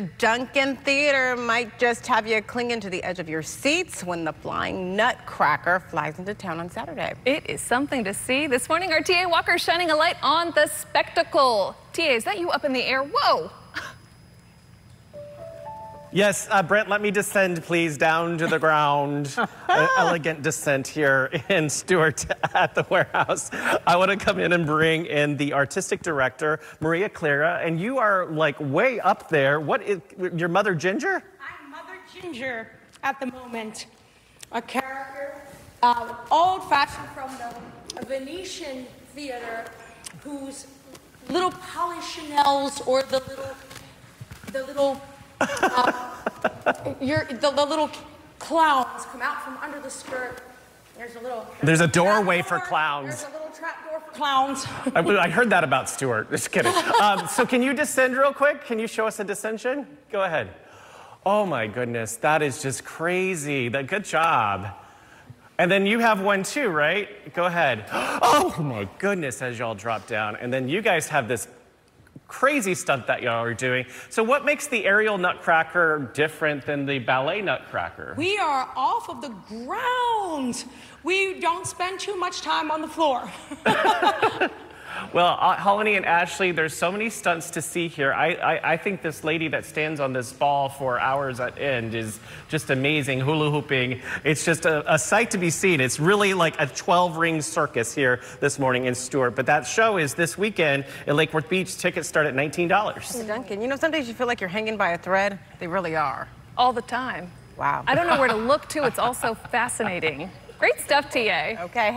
the Duncan Theater might just have you clinging to the edge of your seats when the Flying Nutcracker flies into town on Saturday. It is something to see. This morning, our T.A. Walker shining a light on the spectacle. T.A., is that you up in the air? Whoa! Yes, Brent, let me descend, please, down to the ground. An elegant descent here in Stuart at the warehouse. I want to come in and bring in the artistic director, Maria Clara, and you are, like, way up there. What is your Mother Ginger? I'm Mother Ginger at the moment, a character, old-fashioned from the Venetian theater, whose little Polichinelles or the little the little clowns come out from under the skirt. There's a doorway for clowns. There's a little trap door for clowns. I heard that about Stuart. Just kidding. So can you descend real quick? Can you show us a descension? Go ahead. Oh my goodness, that is just crazy. Good job. And then you have one too, right? Go ahead. Oh my goodness, as y'all drop down. And then you guys have this crazy stunt that y'all are doing. So what makes the aerial nutcracker different than the ballet nutcracker? We are off of the ground. We don't spend too much time on the floor. Well, Holly and Ashley, there's so many stunts to see here. I think this lady that stands on this ball for hours at end is just amazing, hula hooping. It's just a sight to be seen. It's really like a 12-ring circus here this morning in Stuart. But that show is this weekend at Lake Worth Beach. Tickets start at $19. Duncan, you know, sometimes you feel like you're hanging by a thread. They really are. All the time. Wow. I don't know where to look to. It's all so fascinating. Great stuff, TA. Okay.